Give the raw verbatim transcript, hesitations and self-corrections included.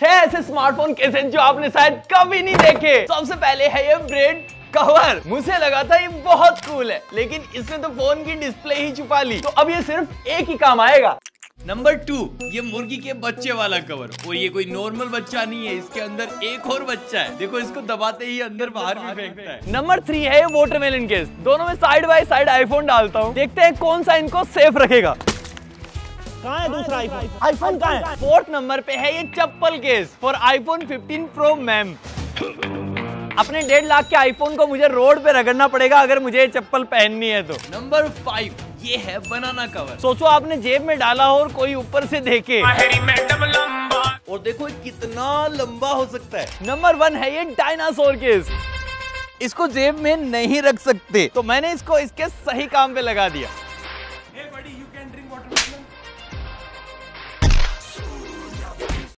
छह ऐसे smartphone cases जो आपने शायद कभी नहीं देखे। सबसे पहले है ये ब्रेड कवर। मुझे लगा था ये बहुत कूल है, लेकिन इसने तो फोन की डिस्प्ले ही छुपा ली, तो अब ये सिर्फ एक ही काम आएगा। नंबर टू, ये मुर्गी के बच्चे वाला कवर। और ये कोई नॉर्मल बच्चा नहीं है, इसके अंदर एक और बच्चा है। देखो, इसको दबाते ही अंदर बाहर भी फेंकता है। नंबर थ्री है वाटरमेलन केस। दोनों में साइड बाय साइड आईफोन डालता हूँ, देखते हैं कौन सा इनको सेफ रखेगा। कहाँ है दूसरा आईफोन? आईफोन कहाँ है? फोर्थ नंबर पे है ये चप्पल case for iPhone fifteen Pro. Ma'am, अपने डेढ़ लाख के आईफोन को मुझे रोड पे रगड़ना पड़ेगा अगर मुझे चप्पल पहननी है तो। नंबर फाइव, ये है बनाना कवर। सोचो आपने जेब में डाला हो और कोई ऊपर से देखे, और देखो कितना लंबा हो सकता है। नंबर वन है ये डायनासोर केस। इसको जेब में नहीं रख सकते, तो मैंने इसको इसके सही काम पे लगा दिया।